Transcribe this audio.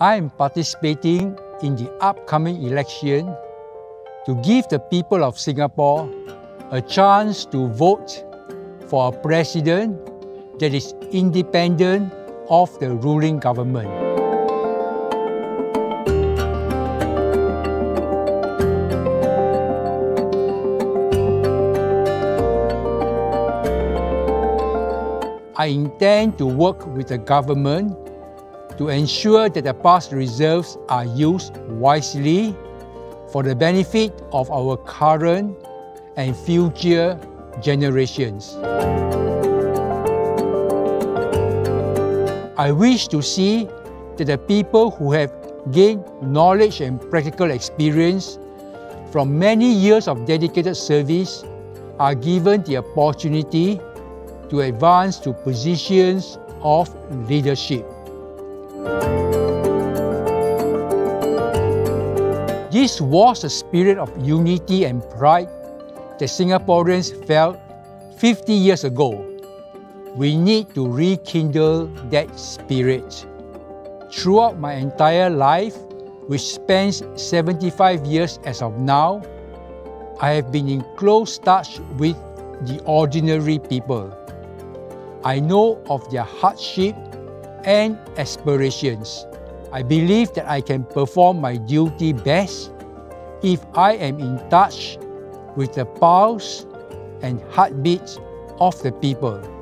I am participating in the upcoming election to give the people of Singapore a chance to vote for a president that is independent of the ruling government. I intend to work with the government to ensure that the past reserves are used wisely for the benefit of our current and future generations. I wish to see that the people who have gained knowledge and practical experience from many years of dedicated service are given the opportunity to advance to positions of leadership. This was the spirit of unity and pride that Singaporeans felt 50 years ago. We need to rekindle that spirit. Throughout my entire life, which spans 75 years as of now, I have been in close touch with the ordinary people. I know of their hardship and aspirations. I believe that I can perform my duty best if I am in touch with the pulse and heartbeats of the people.